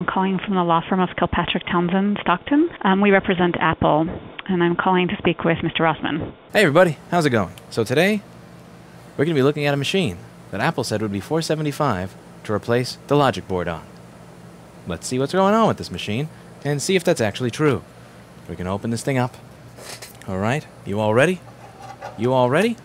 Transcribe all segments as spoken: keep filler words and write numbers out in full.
I'm calling from the law firm of Kilpatrick Townsend, Stockton. Um, we represent Apple, and I'm calling to speak with Mister Rossmann. Hey everybody, how's it going? So today, we're going to be looking at a machine that Apple said would be four hundred seventy-five dollars to replace the logic board on. Let's see what's going on with this machine, and see if that's actually true. We can open this thing up. Alright, you all ready? You all ready?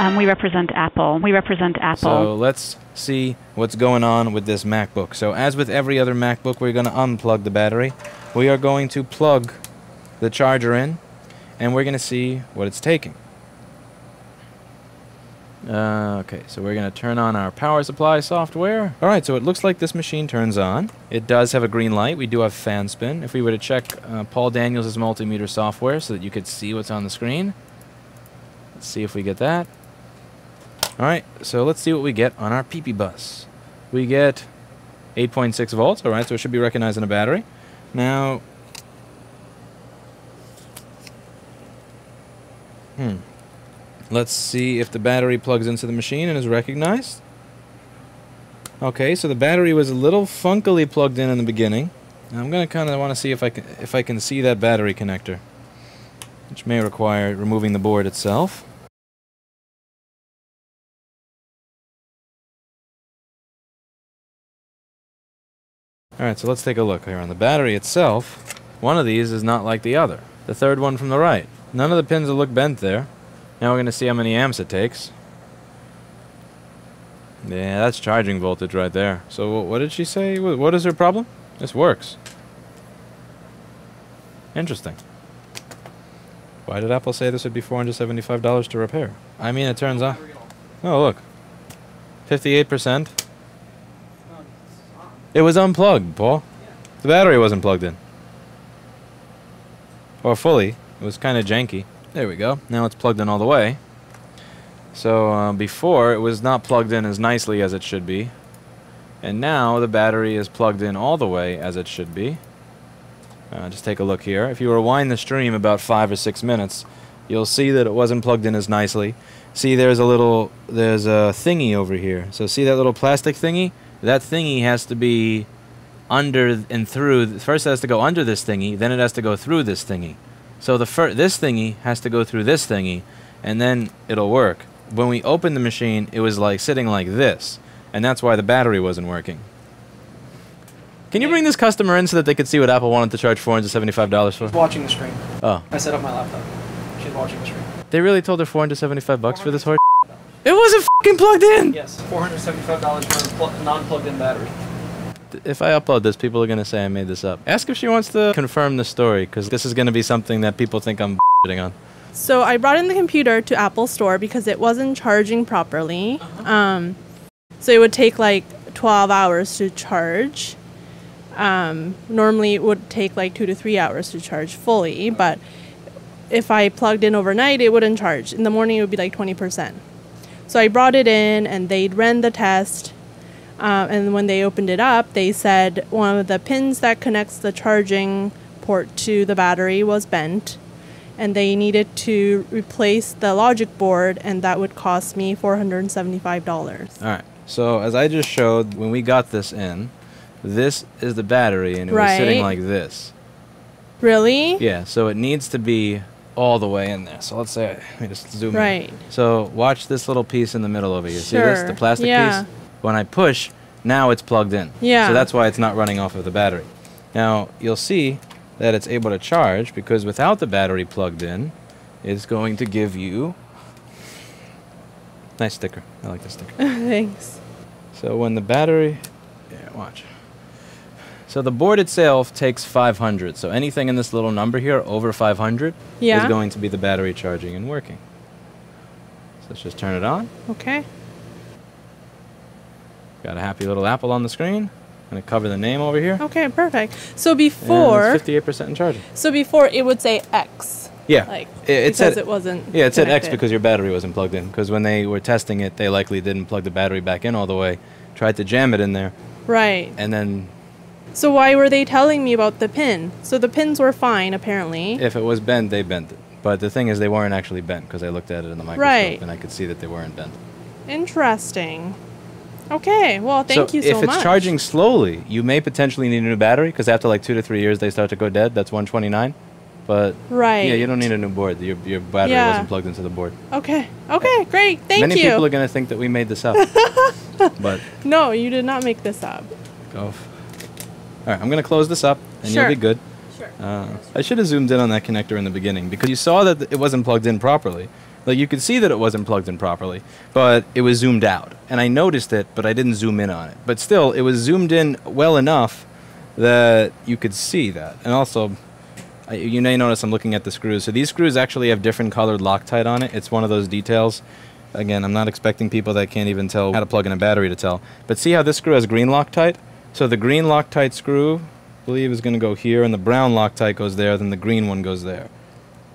Um, we represent Apple. We represent Apple. So let's see what's going on with this MacBook. So as with every other MacBook, we're going to unplug the battery. We are going to plug the charger in, and we're going to see what it's taking. Uh, okay, so we're going to turn on our power supply software. All right, so it looks like this machine turns on. It does have a green light. We do have fan spin. If we were to check uh, Paul Daniels' multimeter software so that you could see what's on the screen. Let's see if we get that. Alright, so let's see what we get on our P P bus. We get eight point six volts, alright, so it should be recognizing a battery. Now, hmm, let's see if the battery plugs into the machine and is recognized. Okay, so the battery was a little funkily plugged in in the beginning. Now I'm going to kind of want to see if I can, if I can see that battery connector, which may require removing the board itself. Alright, so let's take a look here on the battery itself. One of these is not like the other. The third one from the right. None of the pins will look bent there. Now we're going to see how many amps it takes. Yeah, that's charging voltage right there. So what did she say? What is her problem? This works. Interesting. Why did Apple say this would be four hundred seventy-five dollars to repair? I mean, it turns out... Oh, look. fifty-eight percent. It was unplugged, Paul. The battery wasn't plugged in. Or fully. It was kind of janky. There we go. Now it's plugged in all the way. So uh, before, it was not plugged in as nicely as it should be. And now the battery is plugged in all the way as it should be. Uh, just take a look here. If you rewind the stream about five or six minutes, you'll see that it wasn't plugged in as nicely. See, there's a little, there's a thingy over here. So see that little plastic thingy? That thingy has to be under and through. First it has to go under this thingy, then it has to go through this thingy. So the fir this thingy has to go through this thingy, and then it'll work. When we opened the machine, it was like sitting like this, and that's why the battery wasn't working. Can you bring this customer in so that they could see what Apple wanted to charge four hundred seventy-five dollars for? She's watching the screen. Oh. I set up my laptop. She's watching the screen. They really told her four hundred seventy-five bucks for this horse? It wasn't f***ing plugged in! Yes, four hundred seventy-five dollars for a non-plugged in battery. If I upload this, people are going to say I made this up. Ask if she wants to confirm the story, because this is going to be something that people think I'm b****ing on. So I brought in the computer to Apple Store because it wasn't charging properly. Uh-huh. um, so it would take like twelve hours to charge. Um, normally it would take like two to three hours to charge fully, but if I plugged in overnight, it wouldn't charge. In the morning, it would be like twenty percent. So I brought it in, and they ran the test, uh, and when they opened it up, they said one of the pins that connects the charging port to the battery was bent, and they needed to replace the logic board, and that would cost me four hundred seventy-five dollars. All right. So as I just showed, when we got this in, this is the battery, and it right. was sitting like this. Really? Yeah, so it needs to be all the way in there. So let's say, let me just zoom right. in. So watch this little piece in the middle over here. Sure. See this? The plastic yeah. piece? When I push, now it's plugged in. Yeah. So that's why it's not running off of the battery. Now, you'll see that it's able to charge because without the battery plugged in, it's going to give you... Nice sticker. I like this sticker. Thanks. So when the battery... Yeah, watch. So the board itself takes five hundred, so anything in this little number here over five hundred yeah. is going to be the battery charging and working. So let's just turn it on. Okay. Got a happy little apple on the screen. I'm going to cover the name over here. Okay, perfect. So before... fifty-eight percent in charging. So before it would say X. Yeah, like it, it because said, it wasn't. Yeah, it connected. Said X because your battery wasn't plugged in. Because when they were testing it, they likely didn't plug the battery back in all the way. Tried to jam it in there. Right. And then. So why were they telling me about the pin? So the pins were fine, apparently. If it was bent, they bent it. But the thing is, they weren't actually bent because I looked at it in the microscope right. and I could see that they weren't bent. Interesting. Okay, well, thank so you so much. So if it's charging slowly, you may potentially need a new battery because after like two to three years, they start to go dead. That's one twenty-nine. But right. yeah, you don't need a new board. Your, your battery yeah. wasn't plugged into the board. Okay, okay, great, thank Many you. Many people are going to think that we made this up. But no, you did not make this up. Go. F All right, I'm going to close this up and sure. you'll be good. Sure. Uh, I should have zoomed in on that connector in the beginning because you saw that th it wasn't plugged in properly. Like you could see that it wasn't plugged in properly, but it was zoomed out. And I noticed it, but I didn't zoom in on it. But still, it was zoomed in well enough that you could see that. And also, I, you may notice I'm looking at the screws. So these screws actually have different colored Loctite on it. It's one of those details. Again, I'm not expecting people that can't even tell how to plug in a battery to tell. But see how this screw has green Loctite? So the green Loctite screw, I believe, is going to go here, and the brown Loctite goes there, then the green one goes there.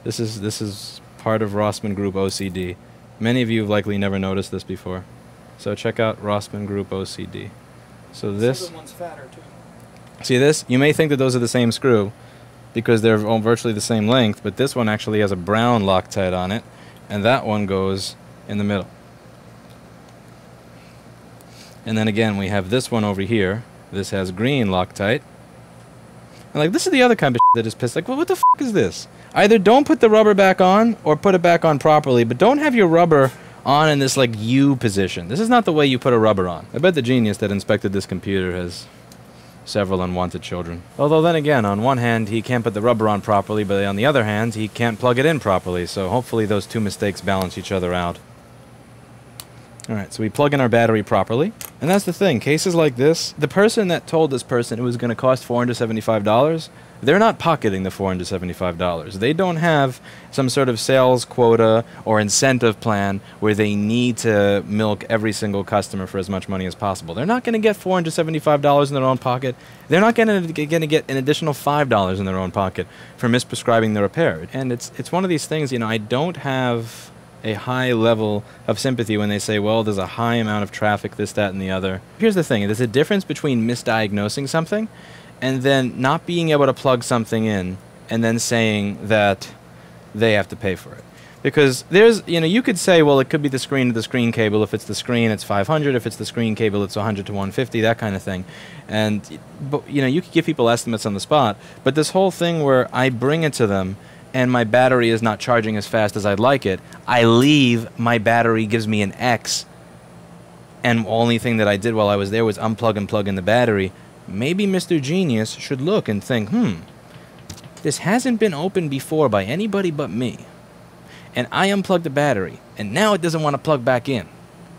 This is, this is... part of Rossmann Group O C D. Many of you have likely never noticed this before. So check out Rossmann Group O C D. So this... one's fatter too. See this? You may think that those are the same screw because they're virtually the same length, but this one actually has a brown Loctite on it, and that one goes in the middle. And then again, we have this one over here. This has green Loctite. And like, this is the other kind of shit that is pissed. Like, well, what the fuck is this? Either don't put the rubber back on or put it back on properly, but don't have your rubber on in this, like, U position. This is not the way you put a rubber on. I bet the genius that inspected this computer has several unwanted children. Although then again, on one hand, he can't put the rubber on properly, but on the other hand, he can't plug it in properly. So hopefully those two mistakes balance each other out. All right, so we plug in our battery properly. And that's the thing, cases like this, the person that told this person it was going to cost four hundred seventy-five dollars, they're not pocketing the four hundred seventy-five dollars. They don't have some sort of sales quota or incentive plan where they need to milk every single customer for as much money as possible. They're not going to get four hundred seventy-five dollars in their own pocket. They're not going to get an additional five dollars in their own pocket for misprescribing the repair. And it's, it's one of these things, you know, I don't have... a high level of sympathy when they say, well, there's a high amount of traffic, this, that, and the other. Here's the thing. There's a difference between misdiagnosing something and then not being able to plug something in and then saying that they have to pay for it. Because there's, you know, you could say, well, it could be the screen to the screen cable. If it's the screen, it's five hundred. If it's the screen cable, it's one hundred to one fifty, that kind of thing. And, but, you know, you could give people estimates on the spot. But this whole thing where I bring it to them and my battery is not charging as fast as I'd like it, I leave, my battery gives me an X, and the only thing that I did while I was there was unplug and plug in the battery. Maybe Mister Genius should look and think, hmm, this hasn't been opened before by anybody but me, and I unplugged the battery, and now it doesn't want to plug back in.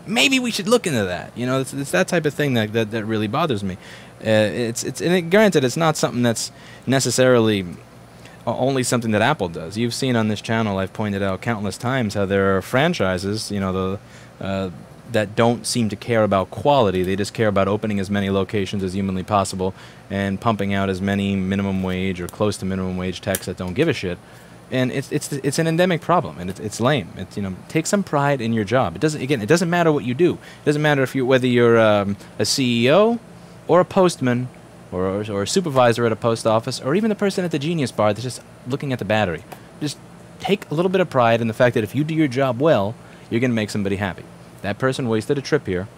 Maybe we should look into that. You know, it's, it's that type of thing that, that, that really bothers me. Uh, it's, it's, and it, granted, it's not something that's necessarily... only something that Apple does. You've seen on this channel, I've pointed out countless times how there are franchises, you know, the, uh, that don't seem to care about quality. They just care about opening as many locations as humanly possible and pumping out as many minimum wage or close to minimum wage techs that don't give a shit. And it's, it's, it's an endemic problem, and it's, it's lame. It's, you know, take some pride in your job. It doesn't, again, it doesn't matter what you do. It doesn't matter if you, whether you're um, a C E O or a postman, Or, or a supervisor at a post office, or even the person at the Genius Bar that's just looking at the battery. Just take a little bit of pride in the fact that if you do your job well, you're going to make somebody happy. That person wasted a trip here.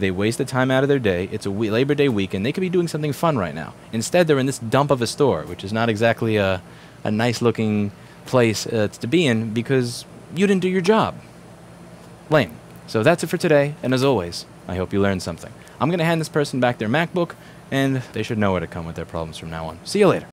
They wasted time out of their day. It's a we Labor Day weekend. They could be doing something fun right now. Instead, they're in this dump of a store, which is not exactly a, a nice-looking place uh, to be in because you didn't do your job. Lame. So that's it for today, and as always, I hope you learned something. I'm going to hand this person back their MacBook, and they should know where to come with their problems from now on. See you later.